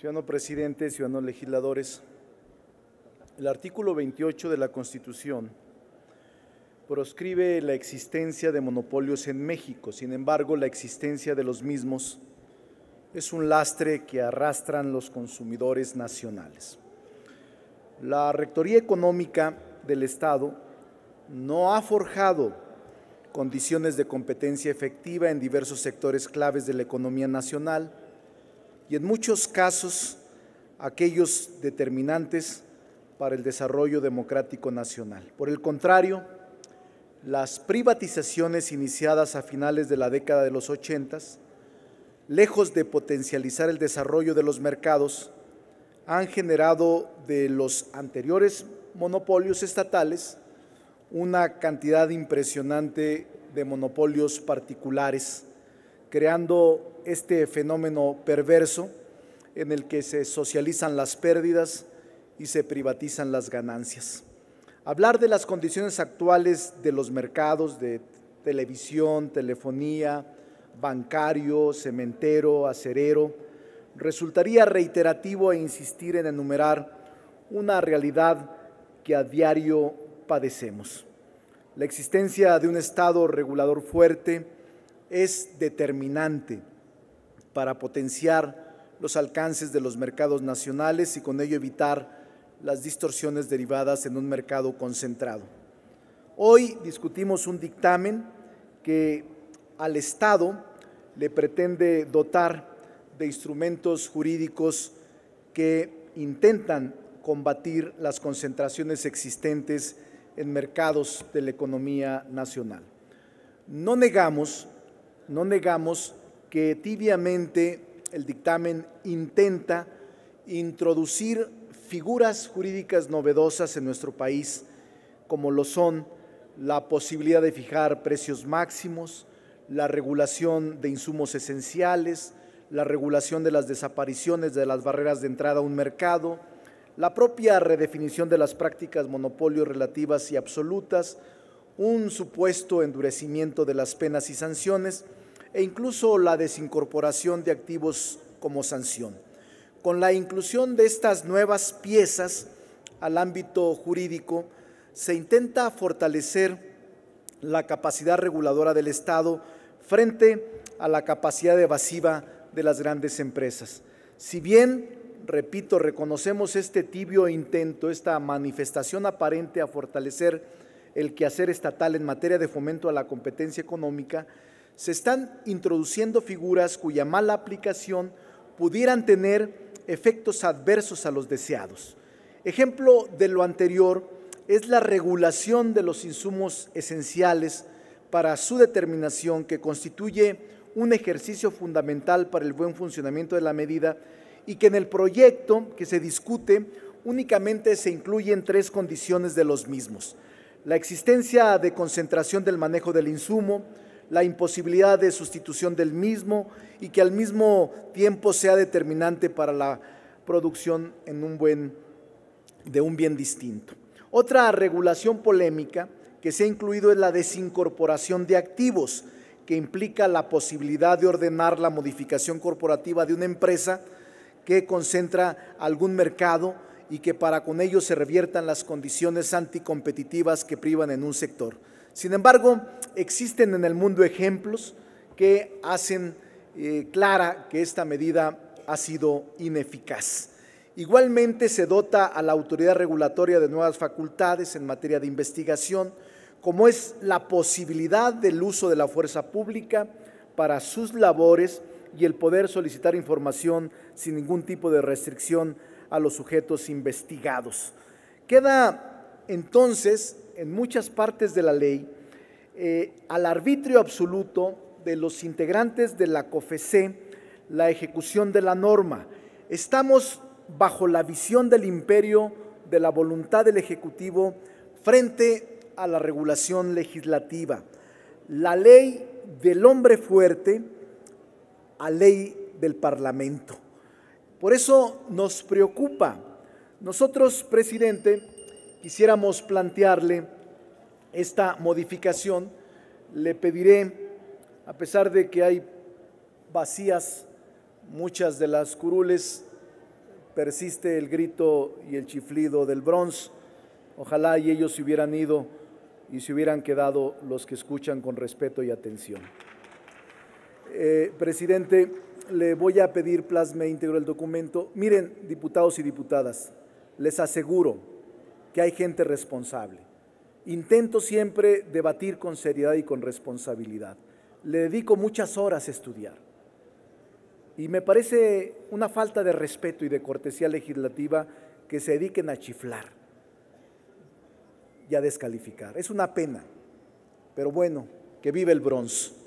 Ciudadano presidente, ciudadanos legisladores, el artículo 28 de la Constitución proscribe la existencia de monopolios en México. Sin embargo, la existencia de los mismos es un lastre que arrastran los consumidores nacionales. La Rectoría Económica del Estado no ha forjado condiciones de competencia efectiva en diversos sectores claves de la economía nacional y en muchos casos aquellos determinantes para el desarrollo democrático nacional. Por el contrario, las privatizaciones iniciadas a finales de la década de los 80, lejos de potencializar el desarrollo de los mercados, han generado de los anteriores monopolios estatales una cantidad impresionante de monopolios particulares, creando este fenómeno perverso en el que se socializan las pérdidas y se privatizan las ganancias. Hablar de las condiciones actuales de los mercados de televisión, telefonía, bancario, cementero, acerero, resultaría reiterativo e insistir en enumerar una realidad que a diario padecemos. La existencia de un Estado regulador fuerte es determinante para potenciar los alcances de los mercados nacionales y con ello evitar las distorsiones derivadas en un mercado concentrado. Hoy discutimos un dictamen que al Estado le pretende dotar de instrumentos jurídicos que intentan combatir las concentraciones existentes en mercados de la economía nacional. No negamos que tibiamente el dictamen intenta introducir figuras jurídicas novedosas en nuestro país, como lo son la posibilidad de fijar precios máximos, la regulación de insumos esenciales, la regulación de las desapariciones de las barreras de entrada a un mercado, la propia redefinición de las prácticas monopolio relativas y absolutas, un supuesto endurecimiento de las penas y sanciones e incluso la desincorporación de activos como sanción. Con la inclusión de estas nuevas piezas al ámbito jurídico, se intenta fortalecer la capacidad reguladora del Estado frente a la capacidad evasiva de las grandes empresas. Si bien, repito, reconocemos este tibio intento, esta manifestación aparente a fortalecer el quehacer estatal en materia de fomento a la competencia económica, se están introduciendo figuras cuya mala aplicación pudieran tener efectos adversos a los deseados. Ejemplo de lo anterior es la regulación de los insumos esenciales para su determinación, que constituye un ejercicio fundamental para el buen funcionamiento de la medida y que en el proyecto que se discute únicamente se incluyen tres condiciones de los mismos: la existencia de concentración del manejo del insumo, la imposibilidad de sustitución del mismo y que al mismo tiempo sea determinante para la producción de un bien distinto. Otra regulación polémica que se ha incluido es la desincorporación de activos, que implica la posibilidad de ordenar la modificación corporativa de una empresa que concentra algún mercado y que para con ello se reviertan las condiciones anticompetitivas que privan en un sector. Sin embargo, existen en el mundo ejemplos que hacen clara que esta medida ha sido ineficaz. Igualmente, se dota a la autoridad regulatoria de nuevas facultades en materia de investigación, como es la posibilidad del uso de la fuerza pública para sus labores y el poder solicitar información sin ningún tipo de restricción a los sujetos investigados. Queda entonces en muchas partes de la ley al arbitrio absoluto de los integrantes de la COFECE la ejecución de la norma. Estamos bajo la visión del imperio de la voluntad del Ejecutivo frente a la regulación legislativa. La ley del hombre fuerte a ley del Parlamento. Por eso nos preocupa. Nosotros, presidente, quisiéramos plantearle esta modificación. Le pediré, a pesar de que hay vacías muchas de las curules, persiste el grito y el chiflido del Bronx. Ojalá y ellos se hubieran ido y se hubieran quedado los que escuchan con respeto y atención. Presidente, le voy a pedir plasme íntegro el documento. Miren, diputados y diputadas, les aseguro que hay gente responsable. Intento siempre debatir con seriedad y con responsabilidad. Le dedico muchas horas a estudiar. Y me parece una falta de respeto y de cortesía legislativa que se dediquen a chiflar y a descalificar. Es una pena, pero bueno, que vive el Bronx.